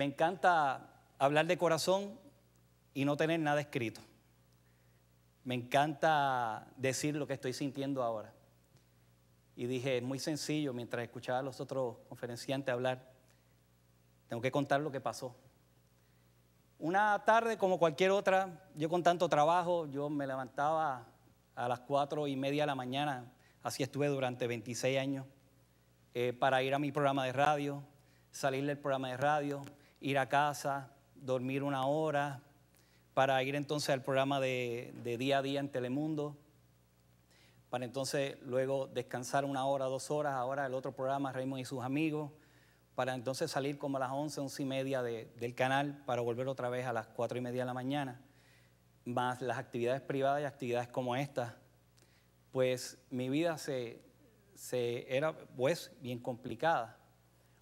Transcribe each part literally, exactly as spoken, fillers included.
Me encanta hablar de corazón y no tener nada escrito. Me encanta decir lo que estoy sintiendo ahora. Y dije, es muy sencillo, mientras escuchaba a los otros conferenciantes hablar, tengo que contar lo que pasó. Una tarde como cualquier otra, yo con tanto trabajo, yo me levantaba a las cuatro y media de la mañana, así estuve durante veintiséis años, eh, para ir a mi programa de radio, salir del programa de radio, ir a casa, dormir una hora, para ir entonces al programa de, de Día a Día en Telemundo, para entonces luego descansar una hora, dos horas, ahora el otro programa, Raymond y sus amigos, para entonces salir como a las once, once y media de, del canal, para volver otra vez a las cuatro y media de la mañana, más las actividades privadas y actividades como estas, pues mi vida se, se era pues bien complicada.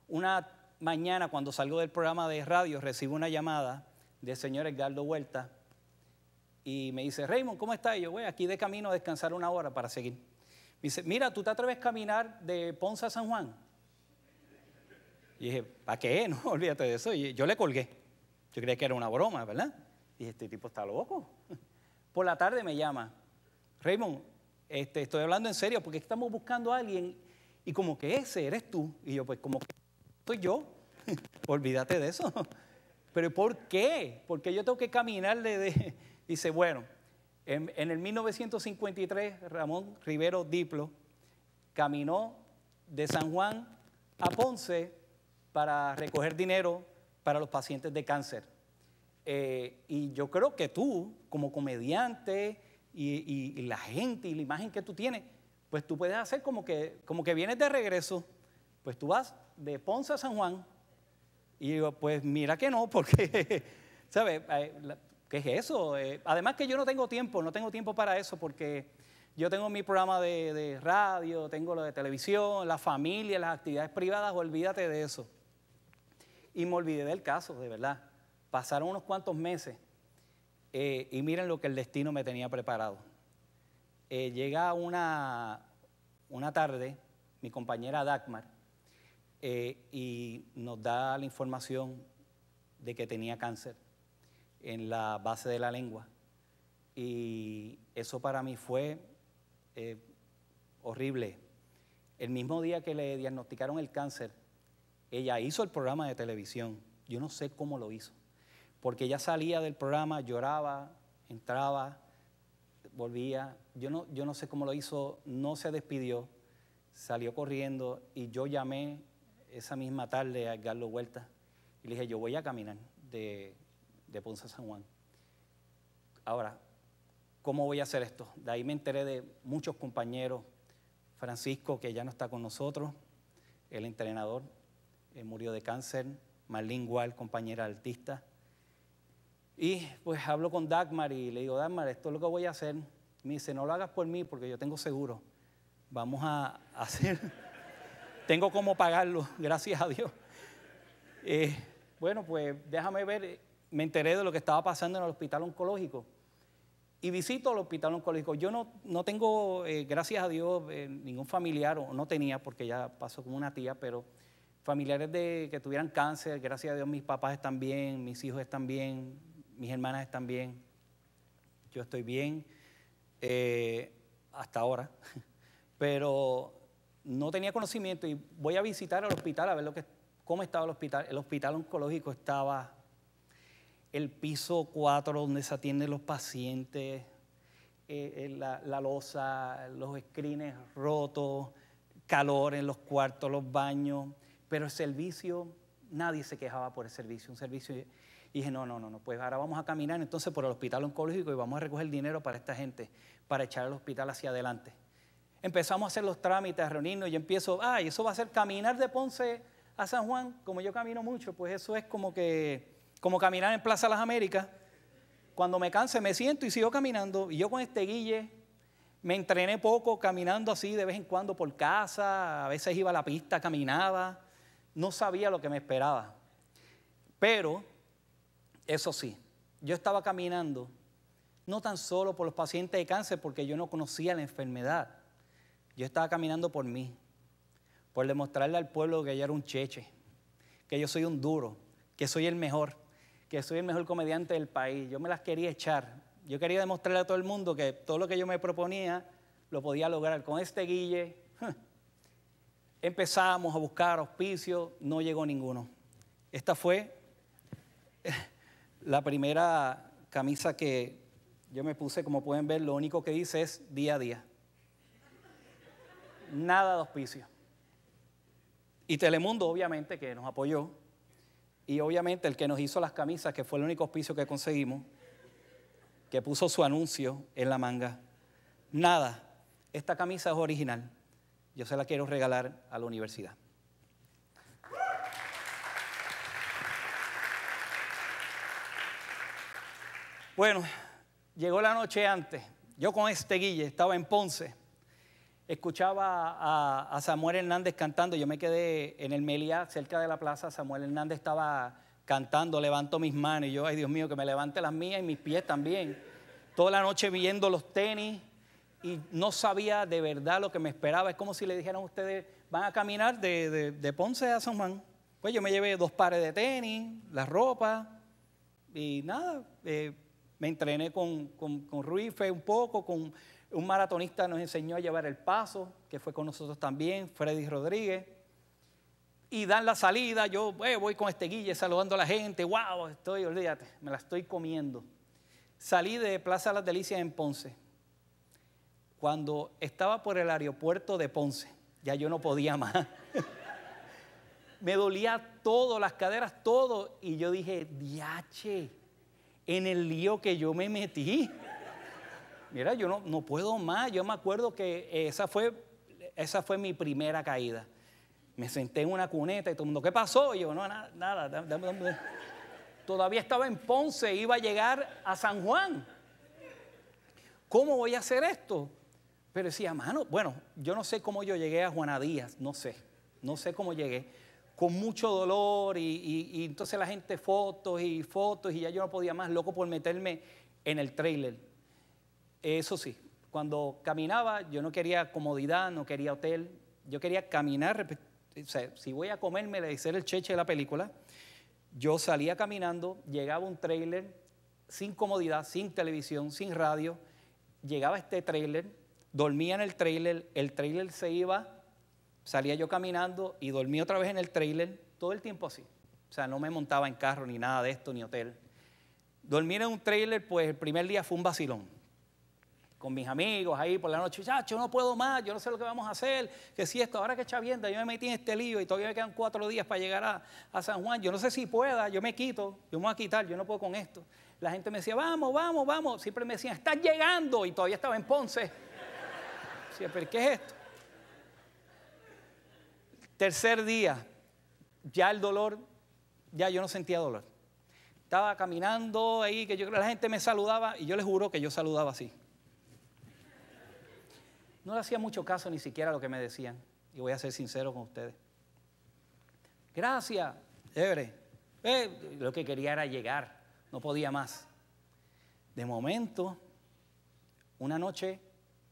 Una mañana cuando salgo del programa de radio recibo una llamada del señor Edgardo Huerta y me dice, Raymond, ¿cómo estás? Y yo, güey, aquí de camino a descansar una hora para seguir. Me dice, mira, ¿tú te atreves a caminar de Ponce a San Juan? Y dije, ¿para qué? No, olvídate de eso. Y yo le colgué. Yo creía que era una broma, ¿verdad? Y dije, este tipo está loco. Por la tarde me llama, Raymond, este, estoy hablando en serio porque estamos buscando a alguien y como que ese eres tú. Y yo, pues como que soy yo. Olvídate de eso. ¿Pero por qué? Porque yo tengo que caminar de... de... Dice, bueno, en, en el mil novecientos cincuenta y tres, Ramón Rivero Diplo caminó de San Juan a Ponce para recoger dinero para los pacientes de cáncer. Eh, y yo creo que tú, como comediante y, y, y la gente y la imagen que tú tienes, pues tú puedes hacer como que, como que vienes de regreso, pues tú vas de Ponce a San Juan. Y digo, pues mira que no, porque, ¿sabes? ¿Qué es eso? Eh, además que yo no tengo tiempo, no tengo tiempo para eso porque yo tengo mi programa de, de radio, tengo lo de televisión, la familia, las actividades privadas, olvídate de eso. Y me olvidé del caso, de verdad. Pasaron unos cuantos meses eh, y miren lo que el destino me tenía preparado. Eh, llega una, una tarde mi compañera Dagmar eh, y nos da la información de que tenía cáncer en la base de la lengua, y eso para mí fue eh, horrible. El mismo día que le diagnosticaron el cáncer, ella hizo el programa de televisión. Yo no sé cómo lo hizo, porque ella salía del programa, lloraba, entraba, volvía. Yo no, yo no sé cómo lo hizo, no se despidió, salió corriendo, y yo llamé esa misma tarde a Edgardo Huerta y le dije, yo voy a caminar de... de Ponce a San Juan. Ahora, ¿cómo voy a hacer esto? De ahí me enteré de muchos compañeros. Francisco, que ya no está con nosotros, el entrenador, eh, murió de cáncer. Marlene Wall, compañera artista. Y pues hablo con Dagmar y le digo, Dagmar, esto es lo que voy a hacer. Me dice, no lo hagas por mí porque yo tengo seguro. Vamos a hacer... tengo cómo pagarlo, gracias a Dios. Eh, bueno, pues déjame ver... Me enteré de lo que estaba pasando en el hospital oncológico y visito el hospital oncológico. Yo no, no tengo, eh, gracias a Dios, eh, ningún familiar, o no tenía porque ya pasó como una tía, pero familiares de, que tuvieran cáncer, gracias a Dios mis papás están bien, mis hijos están bien, mis hermanas están bien, yo estoy bien eh, hasta ahora, pero no tenía conocimiento y voy a visitar el hospital a ver lo que, cómo estaba el hospital. El hospital oncológico estaba... el piso cuatro donde se atienden los pacientes, eh, la, la losa, los screens rotos, calor en los cuartos, los baños, pero el servicio, nadie se quejaba por el servicio, un servicio, y dije, no, no, no, no, pues ahora vamos a caminar entonces por el hospital oncológico y vamos a recoger dinero para esta gente, para echar el hospital hacia adelante. Empezamos a hacer los trámites, a reunirnos, y empiezo, ah, y eso va a ser caminar de Ponce a San Juan, como yo camino mucho, pues eso es como que... como caminar en Plaza Las Américas. Cuando me canse me siento y sigo caminando. Y yo con este guille me entrené poco caminando así de vez en cuando por casa. A veces iba a la pista, caminaba. No sabía lo que me esperaba. Pero, eso sí, yo estaba caminando no tan solo por los pacientes de cáncer porque yo no conocía la enfermedad. Yo estaba caminando por mí, por demostrarle al pueblo que yo era un cheche, que yo soy un duro, que soy el mejor, que soy el mejor comediante del país. Yo me las quería echar. Yo quería demostrarle a todo el mundo que todo lo que yo me proponía lo podía lograr. Con este guille, empezamos a buscar auspicios, no llegó ninguno. Esta fue la primera camisa que yo me puse. Como pueden ver, lo único que dice es día a día. Nada de auspicio. Y Telemundo, obviamente, que nos apoyó. Y obviamente el que nos hizo las camisas, que fue el único auspicio que conseguimos, que puso su anuncio en la manga. Nada. Esta camisa es original. Yo se la quiero regalar a la universidad. Bueno, llegó la noche antes. Yo con este guille estaba en Ponce. Escuchaba a, a Samuel Hernández cantando. Yo me quedé en el Meliá, cerca de la plaza. Samuel Hernández estaba cantando, levanto mis manos. Y yo, ay Dios mío, que me levante las mías y mis pies también. Toda la noche viendo los tenis. Y no sabía de verdad lo que me esperaba. Es como si le dijeran a ustedes, van a caminar de, de, de Ponce a San Juan. Pues yo me llevé dos pares de tenis, la ropa y nada. Eh, me entrené con, con, con Ruife un poco, con un maratonista nos enseñó a llevar el paso, que fue con nosotros también, Freddy Rodríguez. Y dan la salida, yo eh, voy con este guille saludando a la gente. ¡Wow! Estoy, olvídate, me la estoy comiendo. Salí de Plaza Las Delicias en Ponce. Cuando estaba por el aeropuerto de Ponce, ya yo no podía más. Me dolía todo, las caderas, todo. Y yo dije, diache, en el lío que yo me metí. Mira, yo no, no puedo más. Yo me acuerdo que esa fue, esa fue mi primera caída. Me senté en una cuneta y todo el mundo, ¿qué pasó? Y yo, no, nada, nada. Dame, dame, dame. Todavía estaba en Ponce, iba a llegar a San Juan. ¿Cómo voy a hacer esto? Pero decía, mano, bueno, yo no sé cómo yo llegué a Juana Díaz, no sé, no sé cómo llegué, con mucho dolor y, y, y entonces la gente fotos y fotos y ya yo no podía más, loco por meterme en el trailer. Eso sí, cuando caminaba yo no quería comodidad, no quería hotel, yo quería caminar, o sea, si voy a comerme, le hice el cheche de la película, yo salía caminando, llegaba a un trailer sin comodidad, sin televisión, sin radio, llegaba este trailer, dormía en el trailer, el trailer se iba, salía yo caminando y dormía otra vez en el trailer, todo el tiempo así. O sea, no me montaba en carro ni nada de esto, ni hotel. Dormir en un trailer, pues el primer día fue un vacilón. Con mis amigos ahí por la noche, chacho, no puedo más, yo no sé lo que vamos a hacer, que si esto, ahora que chavienda, yo me metí en este lío y todavía me quedan cuatro días para llegar a, a San Juan, yo no sé si pueda, yo me quito, yo me voy a quitar, yo no puedo con esto. La gente me decía, vamos, vamos, vamos. Siempre me decían, estás llegando. Y todavía estaba en Ponce. Siempre, ¿qué es esto? Tercer día, ya el dolor, ya yo no sentía dolor. Estaba caminando ahí, que yo, la gente me saludaba y yo les juro que yo saludaba así. No le hacía mucho caso ni siquiera a lo que me decían. Y voy a ser sincero con ustedes. Gracias, chévere. Eh, lo que quería era llegar. No podía más. De momento, una noche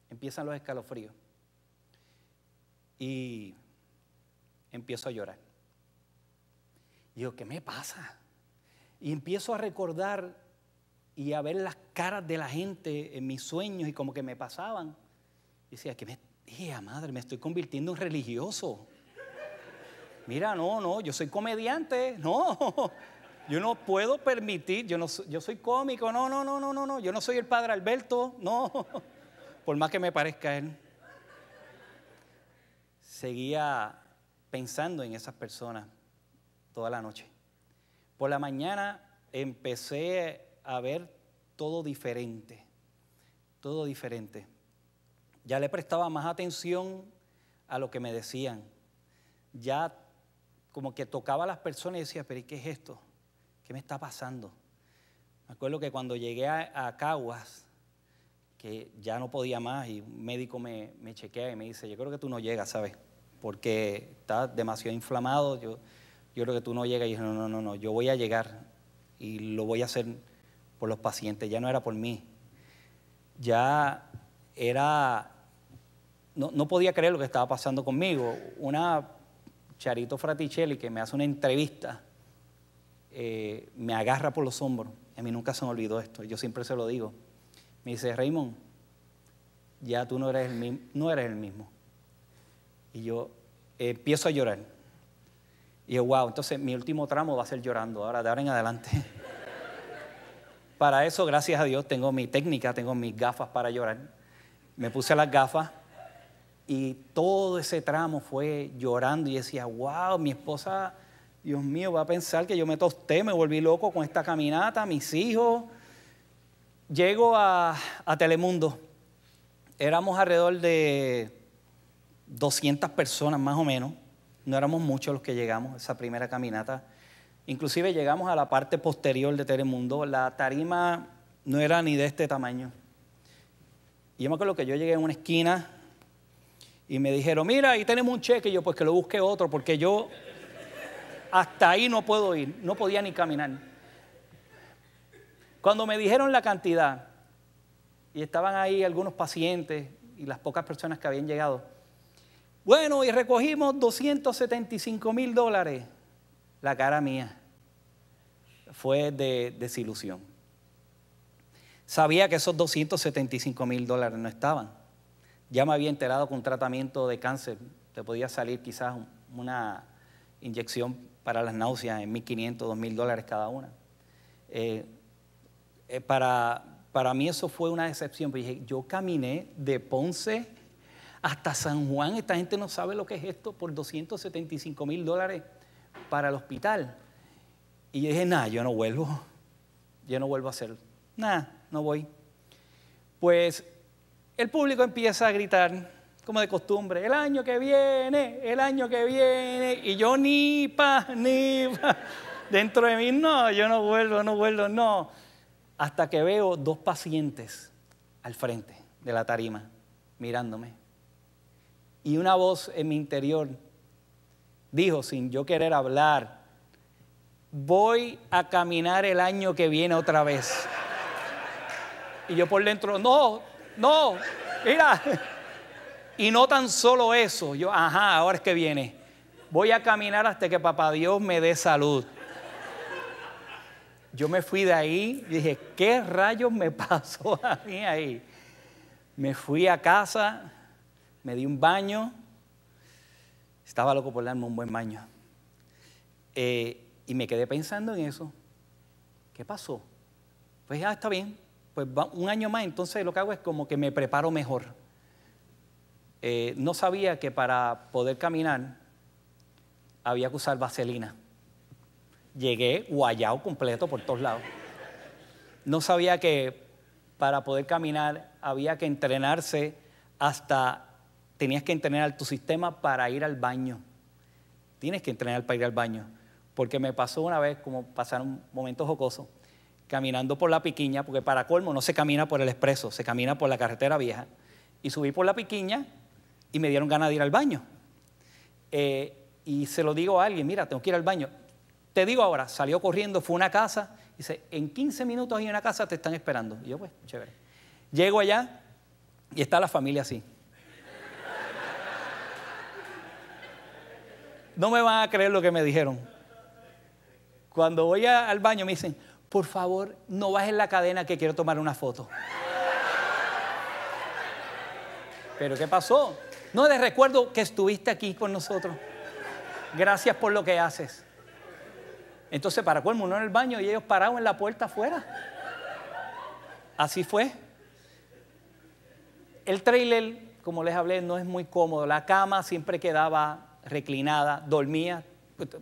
empiezan los escalofríos y empiezo a llorar. Y digo, ¿qué me pasa? Y empiezo a recordar y a ver las caras de la gente en mis sueños y como que me pasaban. Y decía, ¿qué me tía madre? Me estoy convirtiendo en religioso. Mira, no, no, yo soy comediante, no. Yo no puedo permitir, yo, no, yo soy cómico, no, no, no, no, no, no, yo no soy el padre Alberto, no, por más que me parezca él. Seguía pensando en esas personas toda la noche. Por la mañana empecé a ver todo diferente, todo diferente. Ya le prestaba más atención a lo que me decían. Ya como que tocaba a las personas y decía, pero ¿qué es esto? ¿Qué me está pasando? Me acuerdo que cuando llegué a, a Caguas, que ya no podía más y un médico me, me chequea y me dice, yo creo que tú no llegas, ¿sabes? Porque estás demasiado inflamado, yo, yo creo que tú no llegas. Y yo, no, no, no, no, yo voy a llegar y lo voy a hacer por los pacientes, ya no era por mí. Ya era, no, no podía creer lo que estaba pasando conmigo. Una Charito Fraticelli que me hace una entrevista, eh, me agarra por los hombros. A mí nunca se me olvidó esto, yo siempre se lo digo. Me dice, Raymond, ya tú no eres el mismo. No eres el mismo. Y yo eh, empiezo a llorar. Y yo, wow, entonces mi último tramo va a ser llorando, ahora de ahora en adelante. Para eso, gracias a Dios, tengo mi técnica, tengo mis gafas para llorar. Me puse las gafas y todo ese tramo fue llorando y decía, wow, mi esposa, Dios mío, va a pensar que yo me tosté, me volví loco con esta caminata, mis hijos. Llego a, a Telemundo, éramos alrededor de doscientas personas más o menos, no éramos muchos los que llegamos a esa primera caminata. Inclusive llegamos a la parte posterior de Telemundo, la tarima no era ni de este tamaño. Y yo me acuerdo que yo llegué a una esquina y me dijeron, mira, ahí tenemos un cheque. Y yo, pues que lo busque otro, porque yo hasta ahí no puedo ir, no podía ni caminar. Cuando me dijeron la cantidad, y estaban ahí algunos pacientes y las pocas personas que habían llegado, bueno, y recogimos doscientos setenta y cinco mil dólares. La cara mía fue de desilusión. Sabía que esos doscientos setenta y cinco mil dólares no estaban. Ya me había enterado con un tratamiento de cáncer. Te podía salir quizás una inyección para las náuseas en mil quinientos, dos mil dólares cada una. Eh, eh, para, para mí eso fue una decepción. Porque dije, yo caminé de Ponce hasta San Juan. Esta gente no sabe lo que es esto por doscientos setenta y cinco mil dólares. Para el hospital. Y yo dije, nada, yo no vuelvo. Yo no vuelvo a hacerlo. Nada, no voy. Pues el público empieza a gritar, como de costumbre, el año que viene, el año que viene. Y yo ni pa, ni pa. Dentro de mí, no, yo no vuelvo, no vuelvo, no. Hasta que veo dos pacientes al frente de la tarima, mirándome. Y una voz en mi interior dijo, sin yo querer hablar, voy a caminar el año que viene otra vez. Y yo por dentro, no, no, mira. Y no tan solo eso, yo, ajá, ahora es que viene. Voy a caminar hasta que papá Dios me dé salud. Yo me fui de ahí y dije, ¿qué rayos me pasó a mí ahí? Me fui a casa, me di un baño. Estaba loco por darme un buen baño. Eh, y me quedé pensando en eso. ¿Qué pasó? Pues ya ah, está bien. Pues va un año más, entonces lo que hago es como que me preparo mejor. Eh, no sabía que para poder caminar había que usar vaselina. Llegué guayao completo por todos lados. No sabía que para poder caminar había que entrenarse hasta... Tenías que entrenar tu sistema para ir al baño. Tienes que entrenar para ir al baño. Porque me pasó una vez, como pasaron momentos jocosos, caminando por la Piquiña, porque para colmo no se camina por el expreso, se camina por la carretera vieja. Y subí por la Piquiña y me dieron ganas de ir al baño. Eh, y se lo digo a alguien, mira, tengo que ir al baño. Te digo ahora, salió corriendo, fue a una casa, dice, en quince minutos hay una casa, te están esperando. Y yo, pues, chévere. Llego allá y está la familia así. No me van a creer lo que me dijeron. Cuando voy a, al baño me dicen, por favor, no bajes la cadena que quiero tomar una foto. ¿Pero qué pasó? No, les recuerdo que estuviste aquí con nosotros. Gracias por lo que haces. Entonces, para colmo, uno en el baño y ellos parados en la puerta afuera. Así fue. El trailer, como les hablé, no es muy cómodo. La cama siempre quedaba... reclinada, dormía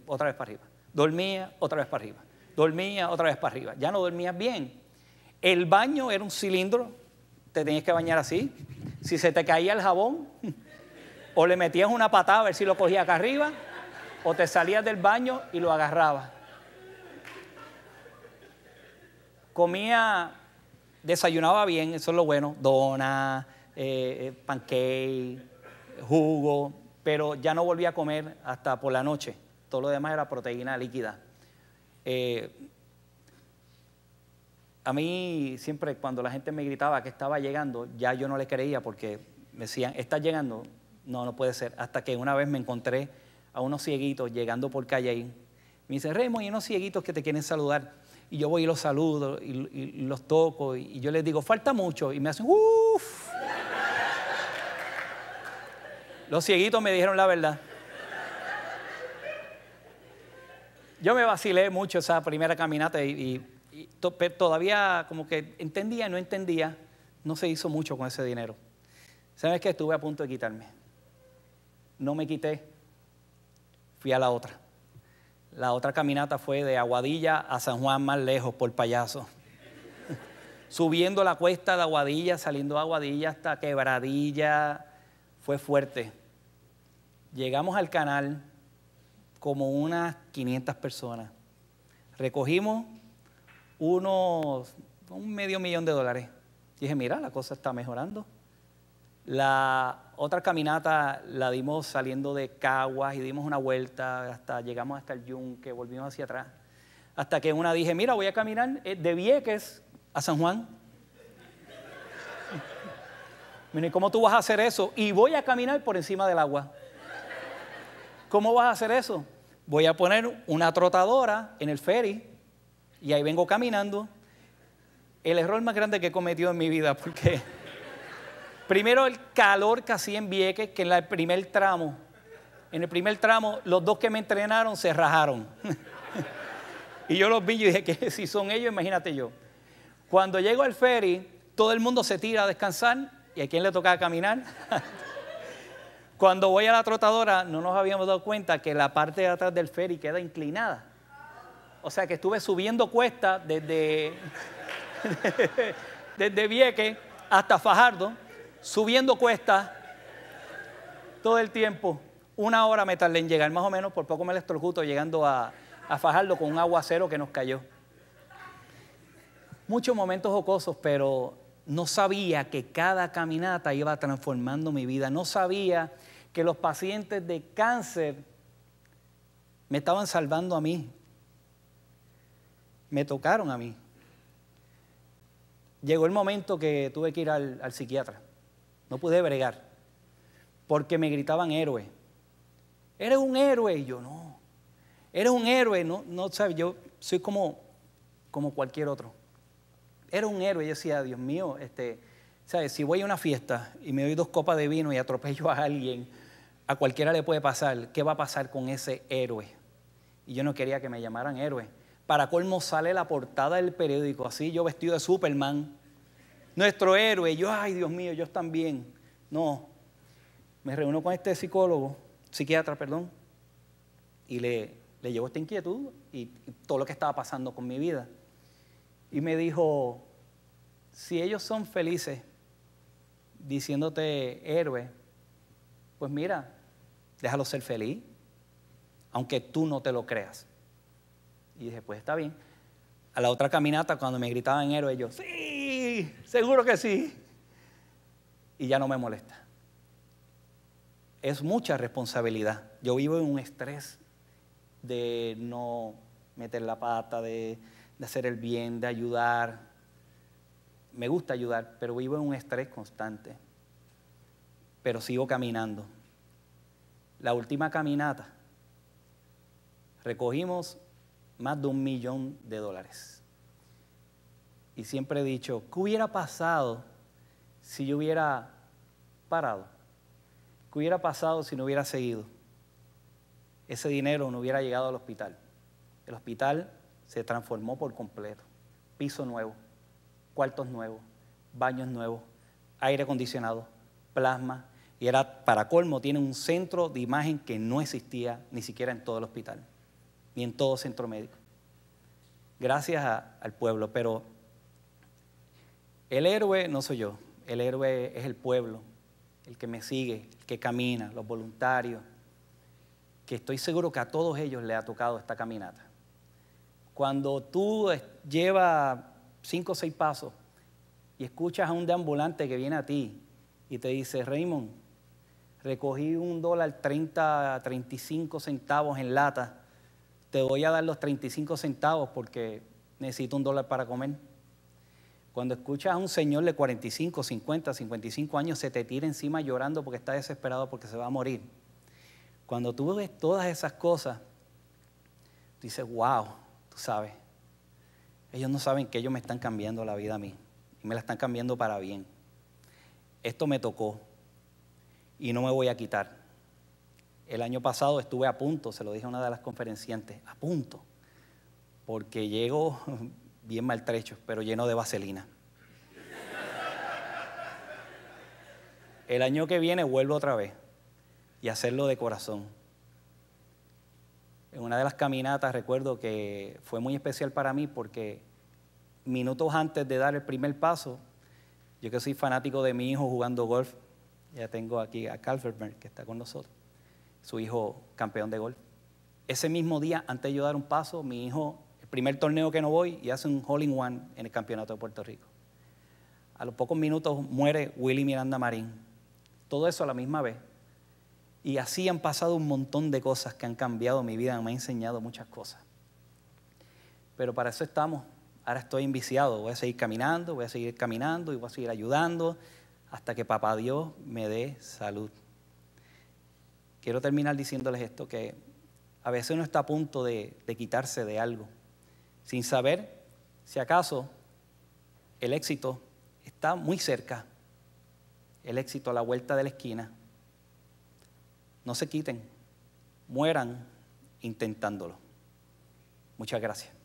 otra vez para arriba, dormía otra vez para arriba, dormía otra vez para arriba, ya no dormías bien. El baño era un cilindro, te tenías que bañar así, si se te caía el jabón, o le metías una patada a ver si lo cogías acá arriba, o te salías del baño y lo agarrabas. Comía, desayunaba bien, eso es lo bueno, donas, eh, pancake, jugo, pero ya no volví a comer hasta por la noche. Todo lo demás era proteína líquida. Eh, a mí siempre cuando la gente me gritaba que estaba llegando, ya yo no le creía porque me decían, ¿estás llegando? No, no puede ser. Hasta que una vez me encontré a unos cieguitos llegando por Calle Me dice, Raymond, y unos cieguitos que te quieren saludar. Y yo voy y los saludo, y, y los toco, y yo les digo, falta mucho. Y me hacen, uff. Los cieguitos me dijeron la verdad. Yo me vacilé mucho esa primera caminata y, y, y to, todavía como que entendía, no entendía. No se hizo mucho con ese dinero. ¿Sabes qué? Estuve a punto de quitarme. No me quité. Fui a la otra. La otra caminata fue de Aguadilla a San Juan, más lejos, por Payaso. Subiendo la cuesta de Aguadilla, saliendo de Aguadilla hasta Quebradilla. Fue fuerte. Llegamos al canal como unas quinientas personas. Recogimos unos, un medio millón de dólares. Dije, mira, la cosa está mejorando. La otra caminata la dimos saliendo de Caguas y dimos una vuelta, hasta llegamos hasta el Yunque, volvimos hacia atrás. Hasta que una dije, mira, voy a caminar de Vieques a San Juan. Mire, ¿cómo tú vas a hacer eso? Y voy a caminar por encima del agua. ¿Cómo vas a hacer eso? Voy a poner una trotadora en el ferry y ahí vengo caminando. El error más grande que he cometido en mi vida, porque... Primero, el calor que hacía en Vieques, que en el primer tramo, en el primer tramo, los dos que me entrenaron se rajaron. Y yo los vi y dije, que si son ellos, imagínate yo. Cuando llego al ferry, todo el mundo se tira a descansar, ¿y a quién le tocaba caminar? Cuando voy a la trotadora, no nos habíamos dado cuenta que la parte de atrás del ferry queda inclinada. O sea, que estuve subiendo cuesta desde, desde Vieques hasta Fajardo, subiendo cuestas todo el tiempo. Una hora me tardé en llegar, más o menos, por poco me electrocuto llegando a, a Fajardo con un aguacero que nos cayó. Muchos momentos jocosos, pero no sabía que cada caminata iba transformando mi vida. No sabía que los pacientes de cáncer me estaban salvando a mí. Me tocaron a mí. Llegó el momento que tuve que ir al, al psiquiatra. No pude bregar, porque me gritaban héroe. ¿Eres un héroe? Y yo, no. ¿Eres un héroe? No, no sabes, yo soy como, como cualquier otro. Era un héroe. Yo decía, Dios mío, este, ¿sabes? Si voy a una fiesta y me doy dos copas de vino y atropello a alguien, a cualquiera le puede pasar. ¿Qué va a pasar con ese héroe? Y yo no quería que me llamaran héroe. Para colmo sale la portada del periódico, así yo vestido de Superman. Nuestro héroe. Yo, ay, Dios mío, yo también. No. Me reúno con este psicólogo, psiquiatra, perdón, y le, le llevo esta inquietud y, y todo lo que estaba pasando con mi vida. Y me dijo, si ellos son felices diciéndote héroe, pues mira, déjalo ser feliz, aunque tú no te lo creas. Y dije, pues está bien. A la otra caminata, cuando me gritaban héroe, yo, sí. Seguro que sí. Y ya no me molesta. Es mucha responsabilidad. Yo vivo en un estrés de no meter la pata, de, de hacer el bien, de ayudar. Me gusta ayudar, pero vivo en un estrés constante. Pero sigo caminando. La última caminata, recogimos más de un millón de dólares. Y siempre he dicho, ¿qué hubiera pasado si yo hubiera parado? ¿Qué hubiera pasado si no hubiera seguido? Ese dinero no hubiera llegado al hospital. El hospital se transformó por completo. Piso nuevo, cuartos nuevos, baños nuevos, aire acondicionado, plasma. Y era, para colmo, tiene un centro de imagen que no existía ni siquiera en todo el hospital, ni en todo centro médico. Gracias a, al pueblo, pero... El héroe no soy yo, el héroe es el pueblo, el que me sigue, el que camina, los voluntarios, que estoy seguro que a todos ellos les ha tocado esta caminata. Cuando tú llevas cinco o seis pasos y escuchas a un deambulante que viene a ti y te dice, Raymond, recogí un dólar treinta, treinta y cinco centavos en lata, te voy a dar los treinta y cinco centavos porque necesito un dólar para comer. Cuando escuchas a un señor de cuarenta y cinco, cincuenta, cincuenta y cinco años se te tira encima llorando porque está desesperado porque se va a morir. Cuando tú ves todas esas cosas, tú dices, wow, tú sabes, ellos no saben que ellos me están cambiando la vida a mí, y me la están cambiando para bien. Esto me tocó y no me voy a quitar. El año pasado estuve a punto, se lo dije a una de las conferenciantes, a punto, porque llego bien maltrecho, pero lleno de vaselina. El año que viene vuelvo otra vez y hacerlo de corazón. En una de las caminatas recuerdo que fue muy especial para mí porque minutos antes de dar el primer paso, yo que soy fanático de mi hijo jugando golf, ya tengo aquí a Calferberg que está con nosotros, su hijo campeón de golf. Ese mismo día, antes de yo dar un paso, mi hijo, el primer torneo que no voy, y hace un hole in one en el campeonato de Puerto Rico. A los pocos minutos muere Willy Miranda Marín. Todo eso a la misma vez. Y así han pasado un montón de cosas que han cambiado mi vida, me han enseñado muchas cosas. Pero para eso estamos. Ahora estoy enviciado, voy a seguir caminando, voy a seguir caminando y voy a seguir ayudando hasta que Papá Dios me dé salud. Quiero terminar diciéndoles esto, que a veces uno está a punto de, de quitarse de algo, sin saber si acaso el éxito está muy cerca, el éxito a la vuelta de la esquina. No se quiten, mueran intentándolo. Muchas gracias.